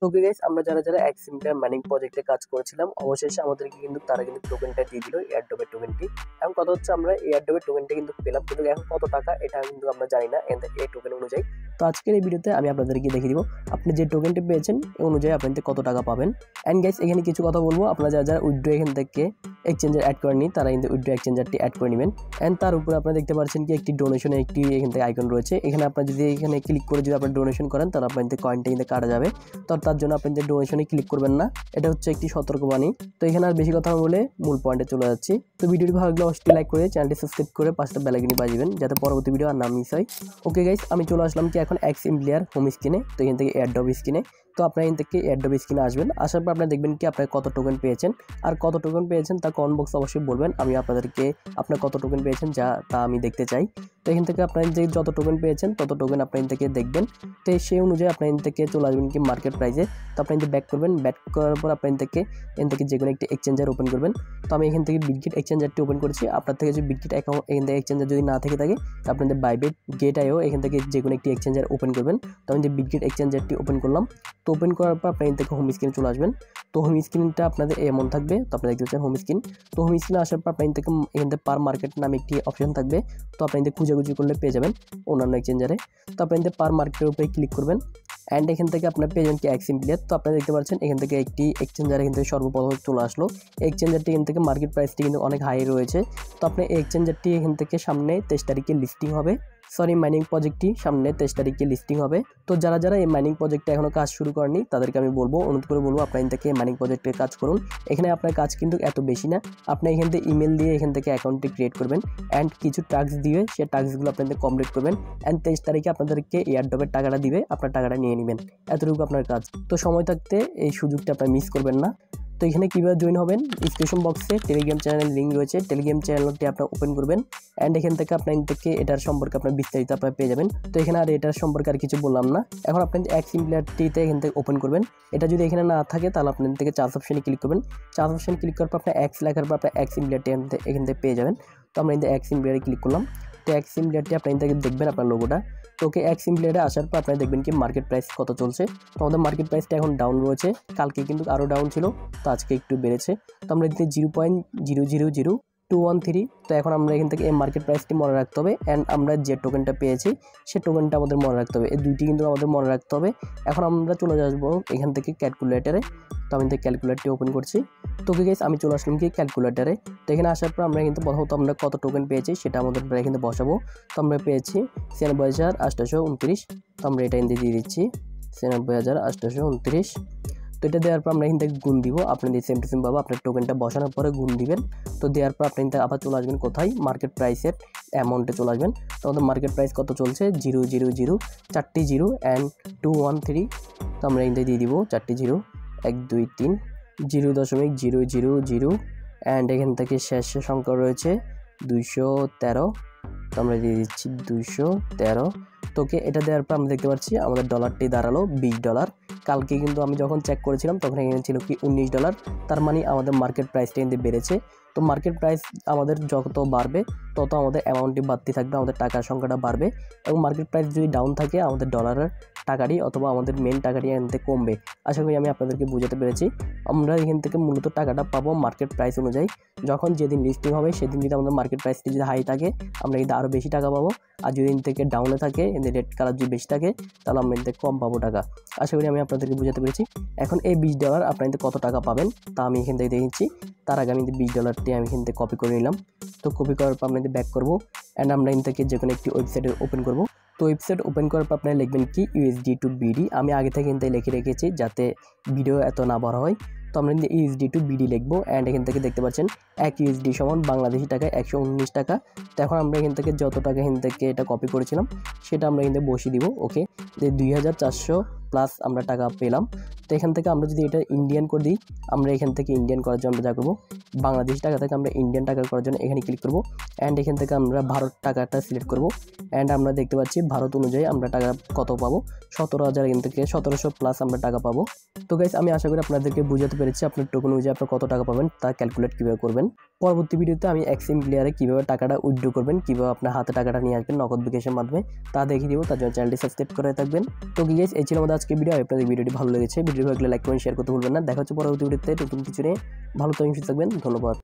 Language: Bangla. तो गाइस আমরা যারা যারা XEmplar মাইনিং প্রজেক্টে কাজ করেছিলাম অবশেষে আমাদেরকে কিন্তু তারা কিন্তু টোকেনটা দিয়ে দিল এয়ারড্রপ টোকেনটি। এখন কথা হচ্ছে আমরা এয়ারড্রপ টোকেনটা কিন্তু পেলাম, কিন্তু এখন কত টাকা এটা কিন্তু আমরা জানি না এই টোকেন অনুযায়ী। তো আজকের এই ভিডিওতে আমি আপনাদেরকে দেখিয়ে দিব আপনি যে টোকেনটি পেয়েছেন এই অনুযায়ী আপনাদের কত টাকা পাবেন। এন্ড গাইস এখানে কিছু কথা বলবো, আপনারা যারা যারা উইথড্র এখান থেকে এক্সচেঞ্জার অ্যাড করেননি তারা কিন্তু উইথড্র এক্সচেঞ্জারটি অ্যাড করে নেবেন। এন্ড তার উপরে আপনারা দেখতে পাচ্ছেন কি একটি ডোনেশনের একটি এখান থেকে আইকন রয়েছে, এখানে আপনারা যদি এখানে ক্লিক করে যদি আপনারা ডোনেশন করেন তাহলে আপনাদের কয়েনটা কিন্তু কাটা যাবে। তো তার জন্য আপনাদের ডোনেশনে ক্লিক করবেন না, এটা হচ্ছে একটি সতর্কবাণী। তো এখানে আর বেশি কথা বলে মূল পয়েন্টে চলে যাচ্ছি। তো ভিডিওটি ভালো লাগলে অবশ্যই লাইক করে চ্যানেলটি সাবস্ক্রাইব করে পাঁচটা বেল আইকনটি বাজিবেন যাতে পরবর্তী ভিডিও আর না মিস হয়। ওকে গাইস আমি চলে আসলাম কি এখন XEmplar হোম স্ক্রিনে। তো এখান থেকে এয়ারড্রপ স্ক্রিনে তো আপনারা এখান থেকে এয়ারড্রপ স্ক্রিনে আসবেন, আসার পর আপনারা দেখবেন কি আপনারা কত টোকেন পেয়েছেন। আর কত টোকেন পেয়েছেন তা কমেন্ট বক্সে অবশ্যই বলবেন, আমি আপনাদেরকে আপনারা কত টোকেন পেয়েছেন যা তা আমি দেখতে চাই। তো এখান থেকে আপনারা যে যত টোকেন পেয়েছেন তত টোকেন আপনারা এখান থেকে দেখবেন। তো সেই অনুযায়ী আপনারা এখান থেকে চলে আসবেন কি মার্কেট প্রাইসে। তো আপনারা এখান থেকে ব্যাক করবেন, ব্যাক করার পর আপনারা এখান থেকে যে কোনো একটি এক্সচেঞ্জার ওপেন করবেন। তো আমি এখান থেকে বিটগেট এক্সচেঞ্জারটি ওপেন করছি, আপনার থেকে যদি বিটগেট অ্যাকাউন্ট এখান থেকে এক্সচেঞ্জার যদি না থেকে থাকে আপনাদের বাইবিট গেটআইও এখান থেকে যে কোনো একটি এক্সচেঞ্জার ওপেন করবেন। তো আমি যে বিটগেট এক্সচেঞ্জারটি ওপেন করলাম, তো ওপেন করার পর আপনার এখান থেকে হোম স্ক্রিনে চলে আসবেন। তো হোম স্ক্রিনটা আপনাদের এমন থাকবে, তো আপনারা দেখতে পাচ্ছেন হোম স্ক্রিন। তো হোম স্ক্রিনে আসার পর আপনার এখান থেকে পার মার্কেট নামে একটি অপশন থাকবে, তো আপনার খুঁজাখুঁজি করলে পেয়ে যাবেন অন্যান্য এক্সচেঞ্জারে। তো আপনার এখান পার মার্কেটের উপরে ক্লিক করবেন অ্যান্ড এখান থেকে আপনার পেয়েছেন কি XEmplar। তো আপনারা দেখতে পাচ্ছেন এখান থেকে একটি এক্সচেঞ্জার এখান থেকে সর্বপ্রথম চলে আসলো। এক্সচেঞ্জারটি এখান থেকে মার্কেট প্রাইসটি কিন্তু অনেক হাই রয়েছে। তো আপনার এই এক্সচেঞ্জারটি এখান থেকে সামনে 23 তারিখে লিস্টিং হবে, সরি মাইনিং প্রজেক্টটি সামনে 23 তারিখে লিস্টিং হবে। তো যারা যারা এই মাইনিং প্রজেক্টে এখনও কাজ শুরু করেনি তাদেরকে আমি বলবো, অনুরোধ করে বলবো আপনার এখান থেকে মাইনিং প্রজেক্টে কাজ করুন। এখানে আপনার কাজ কিন্তু এত বেশি না, আপনি এখান থেকে ইমেল দিয়ে এখান থেকে অ্যাকাউন্টটি ক্রিয়েট করবেন অ্যান্ড কিছু টাস্ক দিয়ে সেই টাস্কগুলো আপনাদের কমপ্লিট করবেন অ্যান্ড 23 তারিখে আপনাদেরকে এয়ারড্রপের টাকাটা দিবে, আপনার টাকাটা নিয়ে নেবেন, এতটুকু আপনার কাজ। তো সময় থাকতে এই সুযোগটা আপনারা মিস করবেন না। তো এখানে কীভাবে জয়েন হবেন, ডিসক্রিপশন বক্সে টেলিগ্রাম চ্যানেলের লিঙ্ক রয়েছে, টেলিগ্রাম চ্যানেলটি আপনারা ওপেন করবেন অ্যান্ড এখান থেকে আপনার এটার সম্পর্কে আপনার বিস্তারিত আপনারা পেয়ে যাবেন। তো এখানে আর এটার সম্পর্কে আর কিছু বললাম না। এখন আপনার XEmplarটিতে এখান থেকে ওপেন করবেন, এটা যদি এখানে না থাকে তাহলে আপনার থেকে চার্জ অপশানে ক্লিক করবেন। চার্জ অপশানে ক্লিক করার পর আপনার এক্স লেখার পর আপনার XEmplarটি এখান থেকে পেয়ে যাবেন। তো আমরা এখান থেকে XEmplarটি ক্লিক করলাম। তো XEmplarটি আপনার এখান থেকে দেখবেন আপনার লোগোটা। তো ওকে XEmplarটি আসার পর আপনারা দেখবেন কি মার্কেট প্রাইস কত চলছে। তো আমাদের মার্কেট প্রাইসটা এখন ডাউন রয়েছে, কালকে কিন্তু আরও ডাউন ছিল, তো আজকে একটু বেড়েছে। তো আমরা এখানে 0.000213। তো এখন আমরা এখান থেকে এই মার্কেট প্রাইসটি মনে রাখতে হবে অ্যান্ড আমরা যে টোকেনটা পেয়েছি সে টোকেনটা আমাদের মনে রাখতে হবে, এই দুইটি কিন্তু আমাদের মনে রাখতে হবে। এখন আমরা চলে আসবো এখান থেকে ক্যালকুলেটারে। তো আমি এখানে ক্যালকুলেটারটি ওপেন করছি। তো গাইস আমি চলে আসলাম কি ক্যালকুলেটারে। তো এখানে আসার পর আমরা কিন্তু প্রথমত আমরা কত টোকেন পেয়েছি সেটা আমাদের এখানে বসাবো। তো আমরা পেয়েছি 97829। তো আমরা এটা এখানে দিয়ে দিচ্ছি 97829। তো এটা দেওয়ার পর আমরা এখান থেকে গুণ দিব, আপনাদের সেম টু সেম পাবো। আপনার টোকেনটা বসানোর পরে গুণ দিবেন। তো দেওয়ার পর আপনি আবার চলে আসবেন কোথায়, মার্কেট প্রাইসের অ্যামাউন্টে চলে আসবেন। তো আমাদের মার্কেট প্রাইস কত চলছে, 0.0004 অ্যান্ড 213। তো আমরা এখান থেকে দিয়ে দিব 4 0 1 2 3 0.000 অ্যান্ড এখান থেকে শেষ সংখ্যা রয়েছে 213। তো আমরা দিয়ে দিচ্ছি 213। তোকে এটা দেওয়ার পর আমরা দেখতে পাচ্ছি আমাদের ডলারটি দাঁড়ালো $20। কালকে কিন্তু আমি যখন চেক করেছিলাম তখন এখানে ছিল কি $19, তার মানে আমাদের মার্কেট প্রাইসটা কিন্তু বেড়েছে। তো মার্কেট প্রাইস আমাদের যত বাড়বে তত আমাদের অ্যামাউন্টটি বাড়তে থাকবে, আমাদের টাকার সংখ্যাটা বাড়বে। এবং মার্কেট প্রাইস যদি ডাউন থাকে আমাদের ডলারের টাকাটি অথবা আমাদের মেন টাকাটি এখান থেকে কমবে। আশা করি আমি আপনাদেরকে বোঝাতে পেরেছি। আমরা এখান থেকে মূলত টাকাটা পাবো মার্কেট প্রাইস অনুযায়ী, যখন যেদিন লিস্টিং হবে সেদিন যদি আমাদের মার্কেট প্রাইসটি যদি হাই থাকে আমরা কিন্তু আরও বেশি টাকা পাবো, আর যদি এখান থেকে ডাউনে থাকে এদের রেড কালার যদি বেশি থাকে তাহলে আমরা এখান থেকে কম পাবো টাকা। আশা করি আমি আপনাদেরকে বোঝাতে পেরেছি। এখন এই $20 আপনার এতে কত টাকা পাবেন তা আমি এখান থেকে দেখেছি। তার আগে আমি $20 আমি এখান থেকে কপি করে নিলাম। তো কপি করার পর আপনাদের ব্যাক করবো অ্যান্ড আমরা এখান থেকে যে কোনো একটি ওয়েবসাইটে ওপেন করবো। তো ওয়েবসাইট ওপেন করার পর আপনারা লিখবেন কি USD to BD। আমি আগে থেকে এখান থেকে লিখে রেখেছি যাতে ভিডিও এত না বড় হয়। তো আমরা কিন্তু USD to BD লিখবো অ্যান্ড এখান থেকে দেখতে পাচ্ছেন $1 সমান বাংলাদেশি টাকায় 119 টাকা। তো এখন আমরা এখান থেকে যত টাকা এখান থেকে এটা কপি করেছিলাম সেটা আমরা এখান থেকে বসিয়ে দিব। ওকে, যে 2400 প্লাস আমরা টাকা পেলাম। তো এখান থেকে আমরা যদি এটা ইন্ডিয়ান করে দিই, আমরা এখান থেকে ইন্ডিয়ান করার জন্য আমরা যা করবো, বাংলাদেশি টাকা থেকে আমরা ইন্ডিয়ান টাকা করার জন্য এখানে ক্লিক করবো অ্যান্ড এখান থেকে আমরা ভারত টাকাটা সিলেক্ট করবো অ্যান্ড আমরা দেখতে পাচ্ছি ভারত অনুযায়ী আমরা টাকা কত পাবো, 17,000 এখান থেকে 1700 প্লাস আমরা টাকা পাবো। তো গাইস আমি আশা করি আপনাদেরকে বোঝাতে পেরেছি আপনার টোকেন অনুযায়ী আপনার কত টাকা পাবেন তা ক্যালকুলেট কীভাবে করবেন। পরবর্তী ভিডিওতে আমি XEmplar'ে কীভাবে টাকাটা উইথড্র করবেন, কীভাবে আপনার হাতে টাকাটা নিয়ে আসবেন নগদ বিকাশের মাধ্যমে তা দেখিয়ে দেবো। তার জন্য চ্যানেলটি সাবস্ক্রাইব করে থাকবেন। তো গাইস এই ছিল আমাদের आज के भिडियो आपनादेर भिडियोटी भालो लेगेछे भिडियो भालो लागले लाइक कमेंट शेयर करते भूलबेन ना। देखा होच्छे পরবর্তী ভিডিওতে নতুন কিছু নিয়ে। ভালো থাকবেন, সুস্থ থাকবেন। ধন্যবাদ।